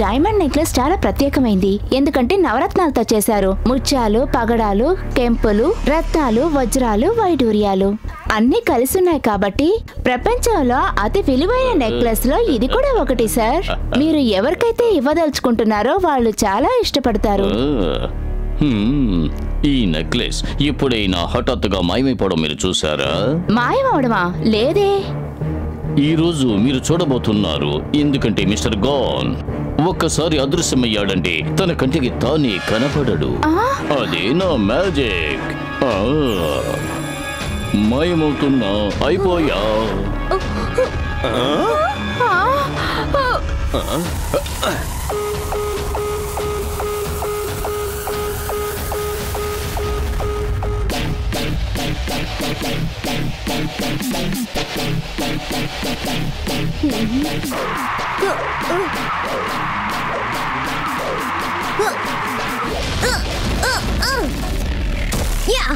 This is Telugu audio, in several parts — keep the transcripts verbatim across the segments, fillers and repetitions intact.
diamond necklace చాలా ప్రత్యేకమైంది ఎందుకంటే నవరత్నాలతో చేశారు ముత్యాలు పగడాలు కెంపులు రత్నాలు వజ్రాలు వైడూర్యాలు అన్ని కలిసి ఉన్నాయి కాబట్టి ప్రపంచంలో అతి విలువైన నెక్లెస్ లో ఇది కూడా ఒకటి సార్ మీరు ఎవరికైతే ఇవ్వదల్చుకుంటున్నారో వాళ్ళు చాలా ఇష్టపడతారు ఈ నెక్లెస్ ఇప్పుడైనా హఠాత్తుగా మాయమైపోవడం మీరు చూసారా మాయమవడమా లేదే ఈ రోజు మీరు చూడబోతున్నారు ఎందుకంటే మిస్టర్ గాన్ ఒక్కసారి అదృశ్యమయ్యాడంటే తన కంటికి తానే కనపడడు అదే నా మ్యాజిక్ మాయమవుతున్నా అయిపోయా Yeah.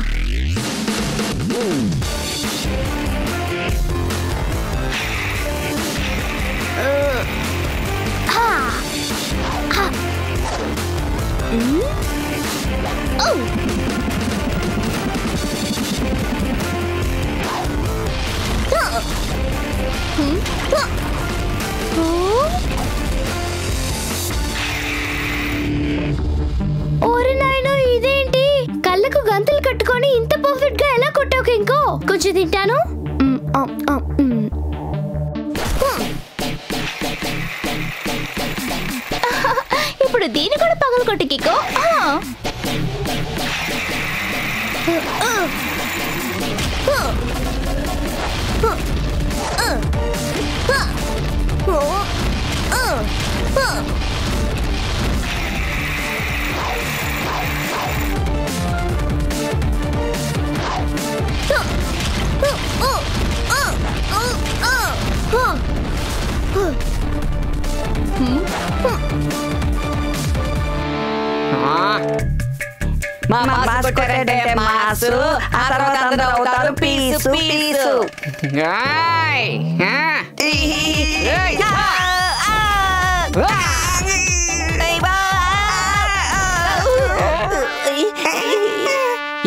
ఓరి నాయనో ఇదేంటి కళ్ళకు గంతులు కట్టుకొని ఇంత పర్ఫెక్ట్ గా ఎలా కొట్టావు ఇంకో కొంచెం తింటాను ఇప్పుడు దీన్ని కూడా పగలు కొట్టి కికో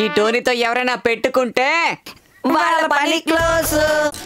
ఈ టోనీతో ఎవరైనా పెట్టుకుంటే వాళ్ళ పని క్లోజ్